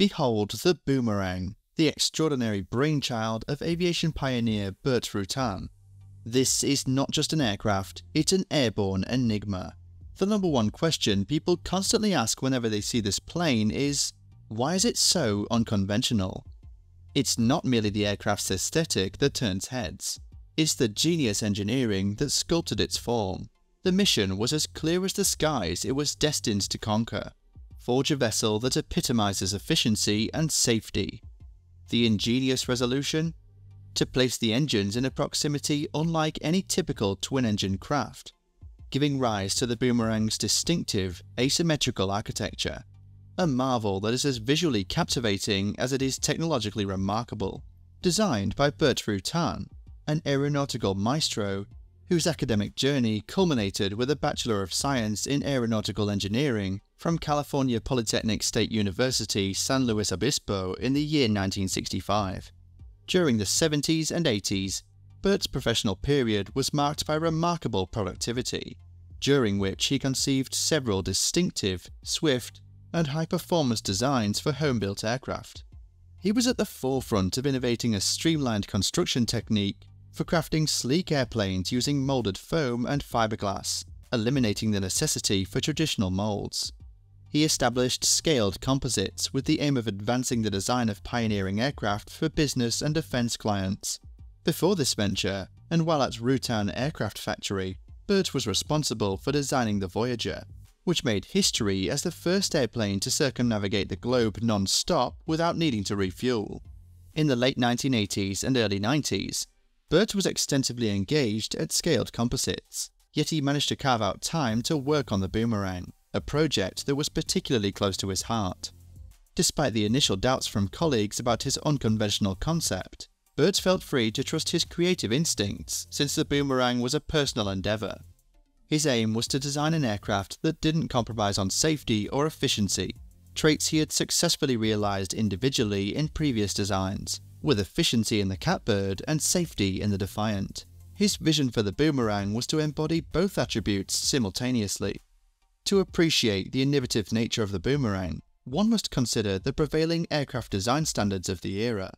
Behold the Boomerang, the extraordinary brainchild of aviation pioneer Burt Rutan. This is not just an aircraft, it's an airborne enigma. The number one question people constantly ask whenever they see this plane is, why is it so unconventional? It's not merely the aircraft's aesthetic that turns heads. It's the genius engineering that sculpted its form. The mission was as clear as the skies it was destined to conquer. Forge a vessel that epitomizes efficiency and safety. The ingenious resolution? To place the engines in a proximity unlike any typical twin-engine craft, giving rise to the Boomerang's distinctive asymmetrical architecture, a marvel that is as visually captivating as it is technologically remarkable. Designed by Burt Rutan, an aeronautical maestro whose academic journey culminated with a Bachelor of Science in Aeronautical Engineering from California Polytechnic State University, San Luis Obispo in the year 1965. During the 70s and 80s, Burt's professional period was marked by remarkable productivity, during which he conceived several distinctive, swift, and high-performance designs for home-built aircraft. He was at the forefront of innovating a streamlined construction technique for crafting sleek airplanes using molded foam and fiberglass, eliminating the necessity for traditional molds. He established Scaled Composites with the aim of advancing the design of pioneering aircraft for business and defense clients. Before this venture, and while at Rutan Aircraft Factory, Burt was responsible for designing the Voyager, which made history as the first airplane to circumnavigate the globe non-stop without needing to refuel. In the late 1980s and early 90s, Burt was extensively engaged at Scaled Composites, yet he managed to carve out time to work on the Boomerang, a project that was particularly close to his heart. Despite the initial doubts from colleagues about his unconventional concept, Burt felt free to trust his creative instincts since the Boomerang was a personal endeavour. His aim was to design an aircraft that didn't compromise on safety or efficiency, traits he had successfully realised individually in previous designs, with efficiency in the Catbird and safety in the Defiant. His vision for the Boomerang was to embody both attributes simultaneously. To appreciate the innovative nature of the Boomerang, one must consider the prevailing aircraft design standards of the era.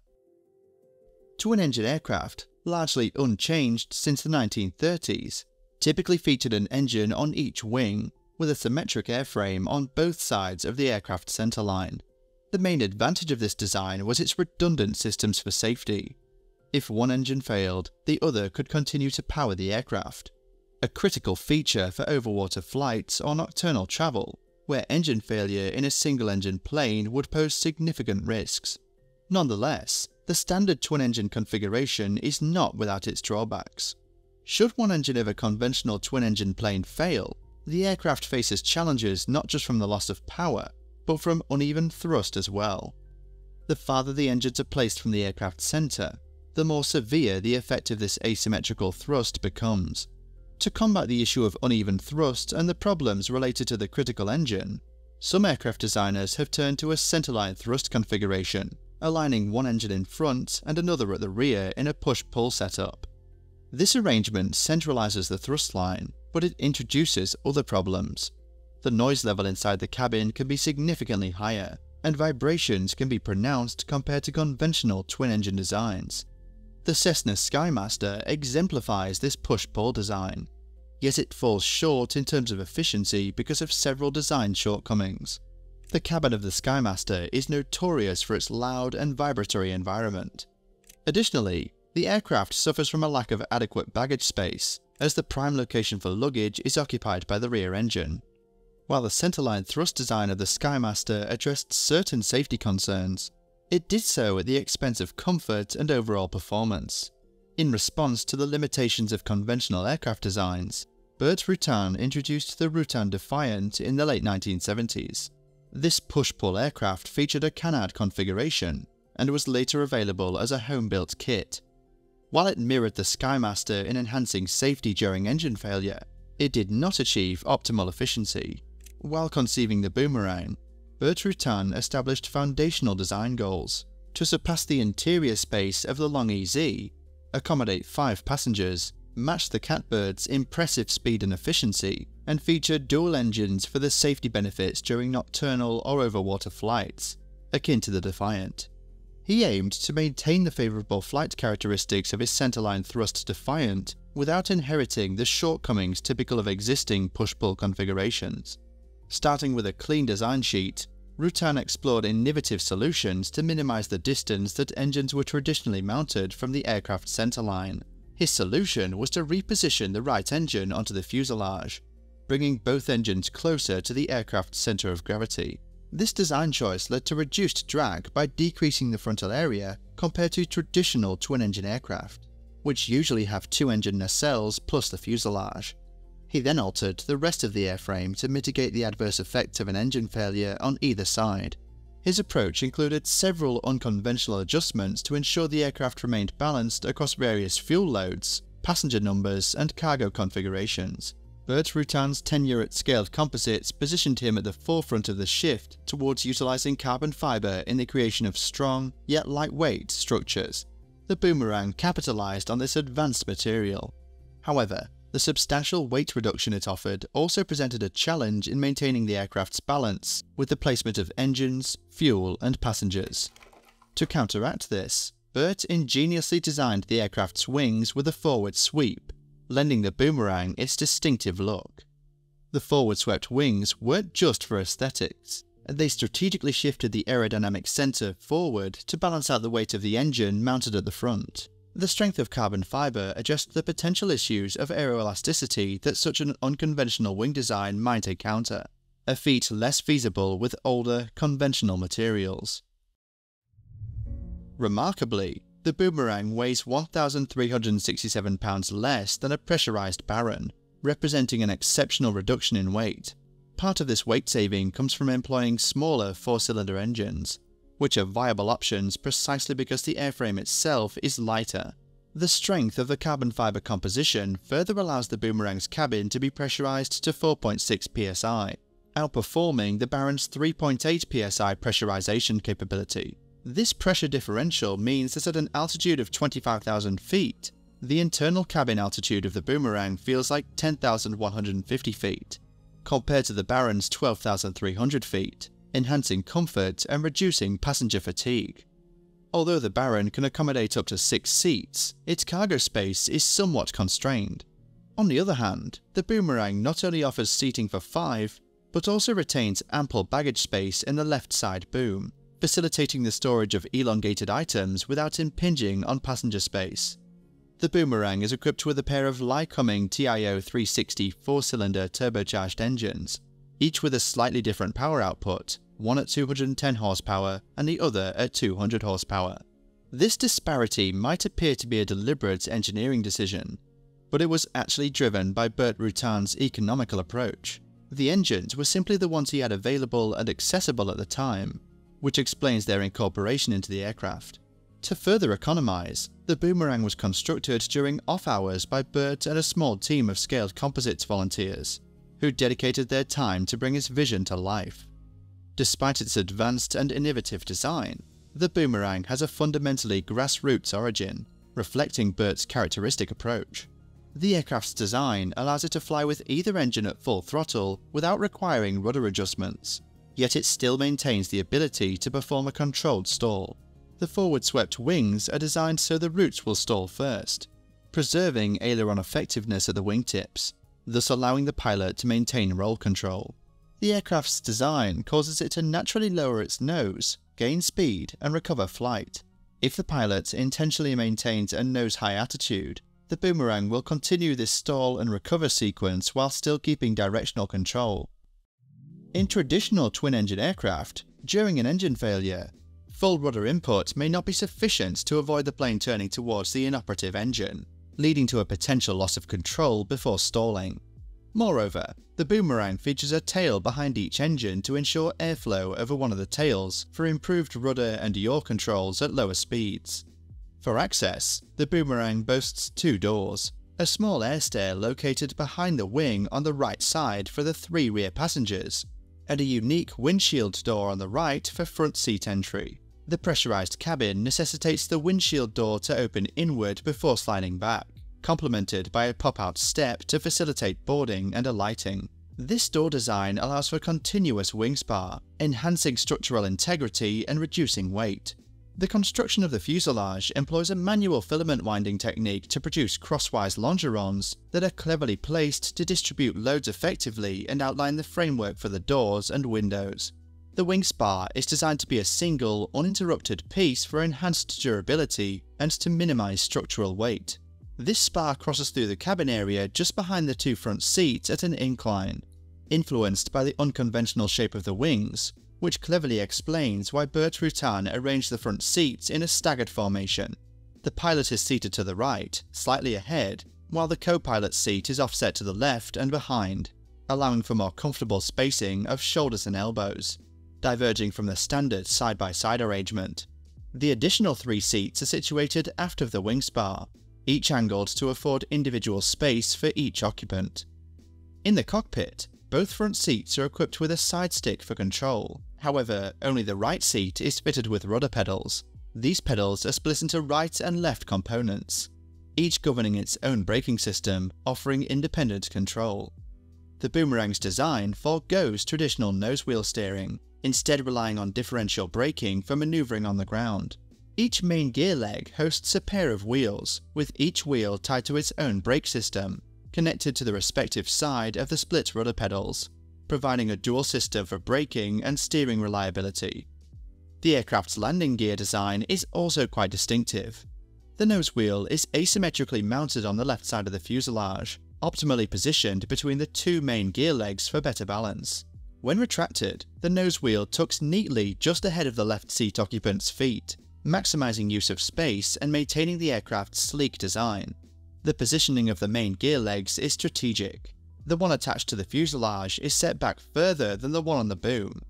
Twin-engine aircraft, largely unchanged since the 1930s, typically featured an engine on each wing with a symmetric airframe on both sides of the aircraft centerline. The main advantage of this design was its redundant systems for safety. If one engine failed, the other could continue to power the aircraft. A critical feature for overwater flights or nocturnal travel, where engine failure in a single-engine plane would pose significant risks. Nonetheless, the standard twin-engine configuration is not without its drawbacks. Should one engine of a conventional twin-engine plane fail, the aircraft faces challenges not just from the loss of power, but from uneven thrust as well. The farther the engines are placed from the aircraft's center, the more severe the effect of this asymmetrical thrust becomes. To combat the issue of uneven thrust and the problems related to the critical engine, some aircraft designers have turned to a centerline thrust configuration, aligning one engine in front and another at the rear in a push-pull setup. This arrangement centralizes the thrust line, but it introduces other problems. The noise level inside the cabin can be significantly higher, and vibrations can be pronounced compared to conventional twin-engine designs. The Cessna Skymaster exemplifies this push-pull design, yet it falls short in terms of efficiency because of several design shortcomings. The cabin of the Skymaster is notorious for its loud and vibratory environment. Additionally, the aircraft suffers from a lack of adequate baggage space, as the prime location for luggage is occupied by the rear engine. While the centerline thrust design of the Skymaster addressed certain safety concerns, it did so at the expense of comfort and overall performance. In response to the limitations of conventional aircraft designs, Burt Rutan introduced the Rutan Defiant in the late 1970s. This push-pull aircraft featured a canard configuration and was later available as a home-built kit. While it mirrored the Skymaster in enhancing safety during engine failure, it did not achieve optimal efficiency. While conceiving the Boomerang, Burt Rutan established foundational design goals to surpass the interior space of the Long EZ, accommodate 5 passengers, match the Catbird's impressive speed and efficiency, and feature dual engines for the safety benefits during nocturnal or overwater flights. akin to the Defiant. He aimed to maintain the favourable flight characteristics of his centerline thrust Defiant without inheriting the shortcomings typical of existing push-pull configurations. Starting with a clean design sheet, Rutan explored innovative solutions to minimise the distance that engines were traditionally mounted from the aircraft centerline. His solution was to reposition the right engine onto the fuselage, bringing both engines closer to the aircraft's centre of gravity. This design choice led to reduced drag by decreasing the frontal area compared to traditional twin-engine aircraft, which usually have two engine nacelles plus the fuselage. He then altered the rest of the airframe to mitigate the adverse effect of an engine failure on either side. His approach included several unconventional adjustments to ensure the aircraft remained balanced across various fuel loads, passenger numbers, and cargo configurations. Burt Rutan's tenure at Scaled Composites positioned him at the forefront of the shift towards utilising carbon fibre in the creation of strong, yet lightweight, structures. The Boomerang capitalised on this advanced material. However, the substantial weight reduction it offered also presented a challenge in maintaining the aircraft's balance with the placement of engines, fuel, and passengers. To counteract this, Burt ingeniously designed the aircraft's wings with a forward sweep, lending the Boomerang its distinctive look. The forward-swept wings weren't just for aesthetics, and they strategically shifted the aerodynamic centre forward to balance out the weight of the engine mounted at the front. The strength of carbon fibre addressed the potential issues of aeroelasticity that such an unconventional wing design might encounter, a feat less feasible with older, conventional materials. Remarkably, the Boomerang weighs 1,367 pounds less than a pressurised Baron, representing an exceptional reduction in weight. Part of this weight saving comes from employing smaller four-cylinder engines, which are viable options precisely because the airframe itself is lighter. The strength of the carbon fibre composition further allows the Boomerang's cabin to be pressurised to 4.6 psi, outperforming the Baron's 3.8 psi pressurisation capability. This pressure differential means that at an altitude of 25,000 feet, the internal cabin altitude of the Boomerang feels like 10,150 feet, compared to the Baron's 12,300 feet, enhancing comfort and reducing passenger fatigue. Although the Baron can accommodate up to 6 seats, its cargo space is somewhat constrained. On the other hand, the Boomerang not only offers seating for 5, but also retains ample baggage space in the left side boom, facilitating the storage of elongated items without impinging on passenger space. The Boomerang is equipped with a pair of Lycoming TIO-360 4-cylinder turbocharged engines, each with a slightly different power output, one at 210 horsepower and the other at 200 horsepower. This disparity might appear to be a deliberate engineering decision, but it was actually driven by Burt Rutan's economical approach. The engines were simply the ones he had available and accessible at the time, which explains their incorporation into the aircraft. To further economise, the Boomerang was constructed during off-hours by Burt and a small team of Scaled Composites volunteers, who dedicated their time to bring his vision to life. Despite its advanced and innovative design, the Boomerang has a fundamentally grassroots origin, reflecting Burt's characteristic approach. The aircraft's design allows it to fly with either engine at full throttle without requiring rudder adjustments, yet it still maintains the ability to perform a controlled stall. The forward-swept wings are designed so the roots will stall first, preserving aileron effectiveness at the wingtips, thus allowing the pilot to maintain roll control. The aircraft's design causes it to naturally lower its nose, gain speed, and recover flight. If the pilot intentionally maintains a nose-high attitude, the Boomerang will continue this stall and recover sequence while still keeping directional control. In traditional twin-engine aircraft, during an engine failure, full rudder input may not be sufficient to avoid the plane turning towards the inoperative engine, leading to a potential loss of control before stalling. Moreover, the Boomerang features a tail behind each engine to ensure airflow over one of the tails for improved rudder and yaw controls at lower speeds. For access, the Boomerang boasts 2 doors, a small air stair located behind the wing on the right side for the 3 rear passengers, and a unique windshield door on the right for front seat entry. The pressurised cabin necessitates the windshield door to open inward before sliding back, complemented by a pop-out step to facilitate boarding and alighting. This door design allows for continuous wingspar, enhancing structural integrity and reducing weight. The construction of the fuselage employs a manual filament winding technique to produce crosswise longerons that are cleverly placed to distribute loads effectively and outline the framework for the doors and windows. The wingspar is designed to be a single, uninterrupted piece for enhanced durability and to minimize structural weight. This spar crosses through the cabin area just behind the two front seats at an incline. Influenced by the unconventional shape of the wings, which cleverly explains why Burt Rutan arranged the front seats in a staggered formation. The pilot is seated to the right, slightly ahead, while the co-pilot's seat is offset to the left and behind, allowing for more comfortable spacing of shoulders and elbows, diverging from the standard side-by-side arrangement. The additional three seats are situated aft of the wingspar, each angled to afford individual space for each occupant. In the cockpit, both front seats are equipped with a side stick for control. However, only the right seat is fitted with rudder pedals. These pedals are split into right and left components, each governing its own braking system, offering independent control. The Boomerang's design forgoes traditional nose wheel steering, instead relying on differential braking for maneuvering on the ground. Each main gear leg hosts a pair of wheels, with each wheel tied to its own brake system, connected to the respective side of the split rudder pedals, providing a dual system for braking and steering reliability. The aircraft's landing gear design is also quite distinctive. The nose wheel is asymmetrically mounted on the left side of the fuselage, optimally positioned between the two main gear legs for better balance. When retracted, the nose wheel tucks neatly just ahead of the left seat occupant's feet, maximizing use of space and maintaining the aircraft's sleek design. The positioning of the main gear legs is strategic. The one attached to the fuselage is set back further than the one on the boom.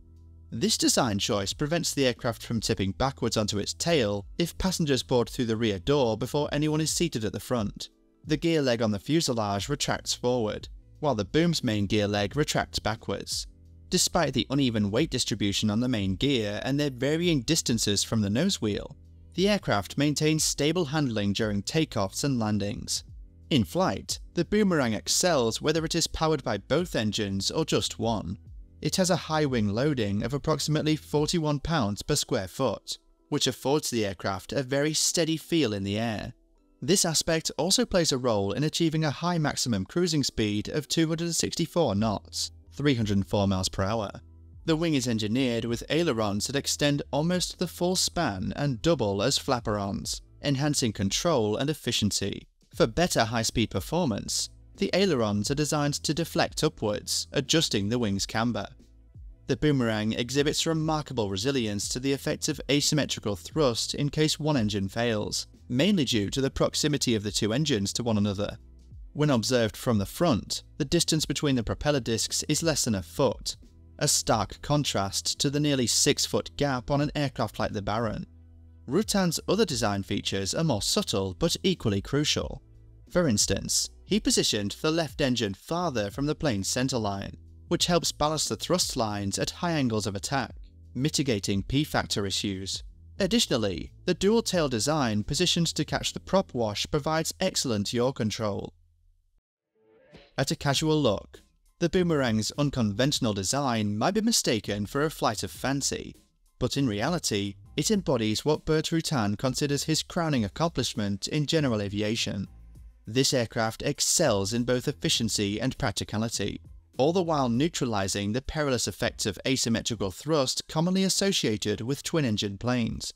This design choice prevents the aircraft from tipping backwards onto its tail if passengers board through the rear door before anyone is seated at the front. The gear leg on the fuselage retracts forward, while the boom's main gear leg retracts backwards. Despite the uneven weight distribution on the main gear and their varying distances from the nose wheel, the aircraft maintains stable handling during takeoffs and landings. In flight, the Boomerang excels whether it is powered by both engines or just one. It has a high wing loading of approximately 41 pounds per square foot, which affords the aircraft a very steady feel in the air. This aspect also plays a role in achieving a high maximum cruising speed of 264 knots, 304 miles per hour. The wing is engineered with ailerons that extend almost the full span and double as flaperons, enhancing control and efficiency. For better high-speed performance, the ailerons are designed to deflect upwards, adjusting the wing's camber. The Boomerang exhibits remarkable resilience to the effects of asymmetrical thrust in case one engine fails, mainly due to the proximity of the two engines to one another. When observed from the front, the distance between the propeller discs is less than a foot, a stark contrast to the nearly 6-foot gap on an aircraft like the Baron. Rutan's other design features are more subtle but equally crucial. For instance, he positioned the left engine farther from the plane's centerline, which helps balance the thrust lines at high angles of attack, mitigating P-factor issues. Additionally, the dual-tail design positioned to catch the prop wash provides excellent yaw control. At a casual look, the Boomerang's unconventional design might be mistaken for a flight of fancy, but in reality, it embodies what Burt Rutan considers his crowning accomplishment in general aviation. This aircraft excels in both efficiency and practicality, all the while neutralizing the perilous effects of asymmetrical thrust commonly associated with twin-engine planes.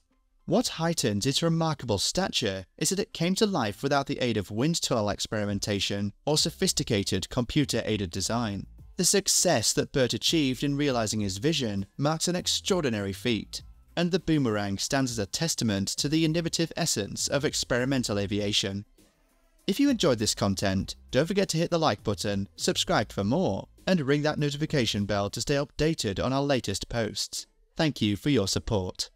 What heightens its remarkable stature is that it came to life without the aid of wind tunnel experimentation or sophisticated computer-aided design. The success that Burt achieved in realizing his vision marks an extraordinary feat, and the Boomerang stands as a testament to the innovative essence of experimental aviation. If you enjoyed this content, don't forget to hit the like button, subscribe for more, and ring that notification bell to stay updated on our latest posts. Thank you for your support.